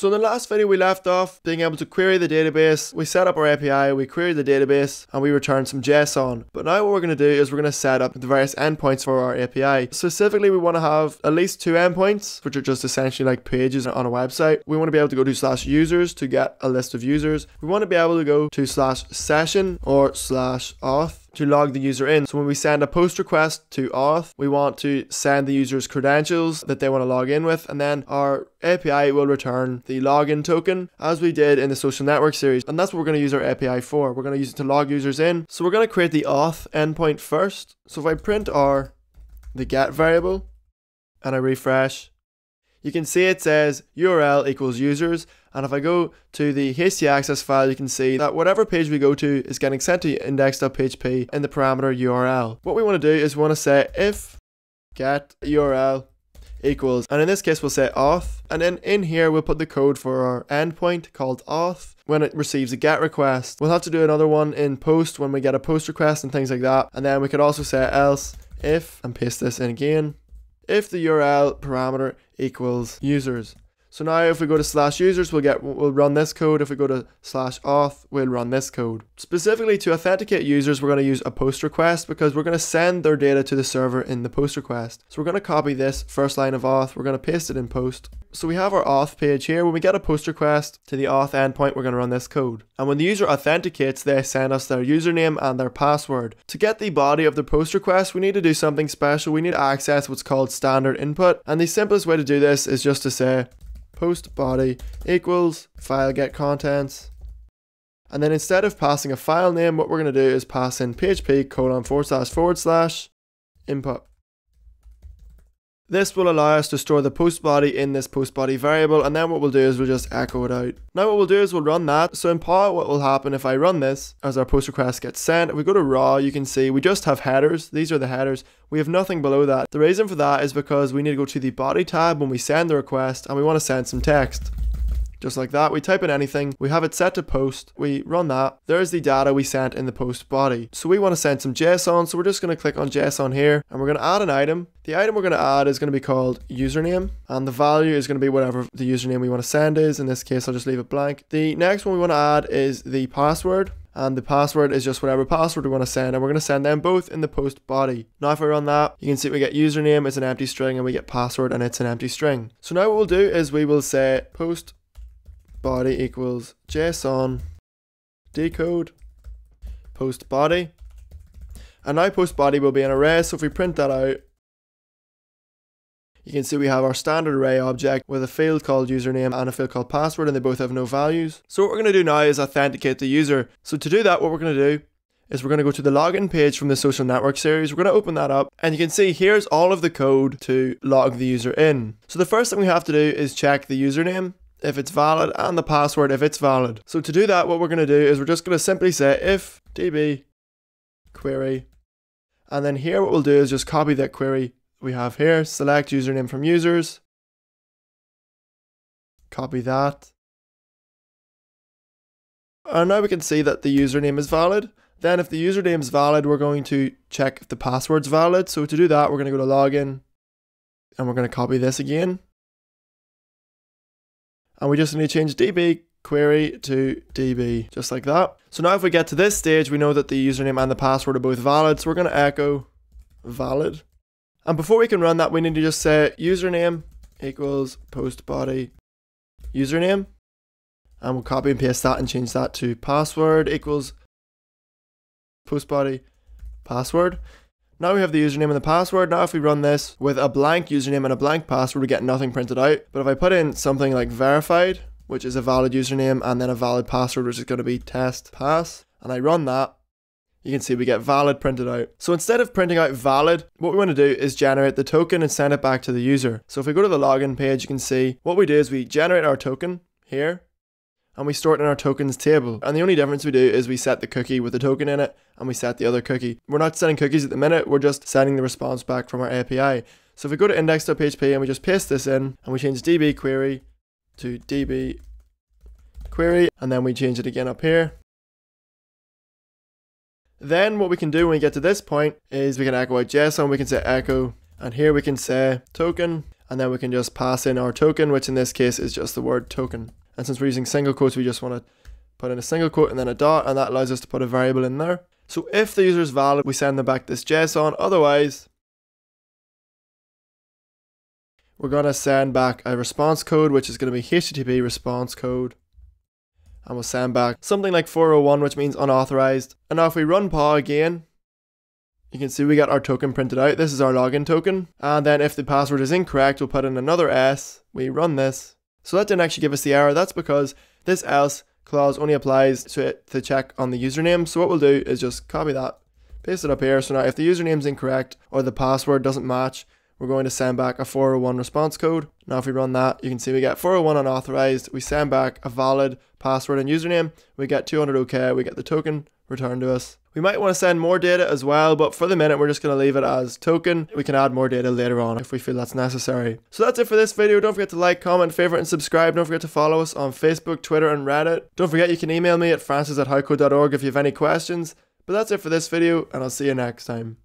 So in the last video we left off being able to query the database, we set up our API, we queried the database and we returned some JSON. But now what we're going to do is we're going to set up the various endpoints for our API. Specifically we want to have at least 2 endpoints, which are just essentially like pages on a website. We want to be able to go to /users to get a list of users. We want to be able to go to /session or /auth. To log the user in. So when we send a post request to auth, we want to send the user's credentials that they want to log in with, and then our API will return the login token as we did in the social network series. And that's what we're going to use our API for. We're going to use it to log users in. So we're going to create the auth endpoint first. So if I print the get variable and I refresh, you can see it says URL equals users. And if I go to the htaccess file, you can see that whatever page we go to is getting sent to index.php in the parameter URL. What we want to do is we want to say if get URL equals, and in this case we'll say auth, and then in here we'll put the code for our endpoint called auth. When it receives a get request, we'll have to do another one in post when we get a post request and things like that. And then we could also say else if, and paste this in again, if the URL parameter equals users. So now if we go to /users, we'll run this code. If we go to /auth, we'll run this code. Specifically to authenticate users, we're going to use a post request because we're going to send their data to the server in the post request. So we're going to copy this first line of auth. We're going to paste it in post. So we have our auth page here. When we get a post request to the auth endpoint, we're going to run this code. And when the user authenticates, they send us their username and their password. To get the body of the post request, we need to do something special. We need to access what's called standard input. And the simplest way to do this is just to say post body equals file get contents, and then instead of passing a file name, what we're going to do is pass in php://input. This will allow us to store the post body in this post body variable, and then what we'll do is we'll just echo it out. Now what we'll do is we'll run that. So in Power, what will happen if I run this, as our post request gets sent, if we go to raw, you can see we just have headers. These are the headers. We have nothing below that. The reason for that is because we need to go to the body tab when we send the request, and we want to send some text. Just like that, we type in anything, we have it set to post, we run that, there's the data we sent in the post body. So we want to send some JSON, so we're just going to click on JSON here, and we're going to add an item. The item we're going to add is going to be called username, and the value is going to be whatever the username we want to send is. In this case, I'll just leave it blank. The next one we want to add is the password, and the password is just whatever password we want to send, and we're going to send them both in the post body. Now if I run that, you can see we get username, it's an empty string, and we get password, and it's an empty string. So now what we'll do is we will say post body equals JSON decode post body, and now post body will be an array. So if we print that out, you can see we have our standard array object with a field called username and a field called password, and they both have no values. So what we're going to do now is authenticate the user. So to do that, what we're going to do is we're going to go to the login page from the social network series. We're going to open that up, and you can see here's all of the code to log the user in. So the first thing we have to do is check the username if it's valid, and the password if it's valid. So to do that, what we're going to do is we're just going to simply say if db query, and then here what we'll do is just copy that query we have here, select username from users, copy that, and now we can see that the username is valid. Then if the username is valid, we're going to check if the password's valid. So to do that, we're going to go to login, and we're going to copy this again, and we just need to change db query to db, just like that. So now if we get to this stage, we know that the username and the password are both valid, so we're going to echo valid. And before we can run that, we need to just say username equals post body username, and we'll copy and paste that and change that to password equals post body password. Now we have the username and the password. Now if we run this with a blank username and a blank password, we get nothing printed out. But if I put in something like verified, which is a valid username, and then a valid password, which is going to be test pass, and I run that, you can see we get valid printed out. So instead of printing out valid, what we want to do is generate the token and send it back to the user. So if we go to the login page, you can see what we do is we generate our token here, and we store it in our tokens table. And the only difference we do is we set the cookie with the token in it, and we set the other cookie. We're not sending cookies at the minute, we're just sending the response back from our API. So if we go to index.php and we just paste this in, and we change db query to db query, and then we change it again up here. Then what we can do when we get to this point is we can echo out JSON, we can say echo, and here we can say token, and then we can just pass in our token, which in this case is just the word token. And since we're using single quotes, we just want to put in a single quote and then a dot, and that allows us to put a variable in there. So if the user is valid, we send them back this JSON. Otherwise, we're going to send back a response code, which is going to be HTTP response code. And we'll send back something like 401, which means unauthorized. And now if we run POW again, you can see we got our token printed out. This is our login token. And then if the password is incorrect, we'll put in another S. We run this. So that didn't actually give us the error. That's because this else clause only applies to it to check on the username. So what we'll do is just copy that, paste it up here. So now if the username's incorrect or the password doesn't match, we're going to send back a 401 response code. Now if we run that, you can see we get 401 unauthorized. We send back a valid password and username. We get 200 OK. We get the token returned to us. We might want to send more data as well, but for the minute, we're just going to leave it as token. We can add more data later on if we feel that's necessary. So that's it for this video. Don't forget to like, comment, favorite, and subscribe. Don't forget to follow us on Facebook, Twitter, and Reddit. Don't forget you can email me at francis@howcode.org if you have any questions. But that's it for this video, and I'll see you next time.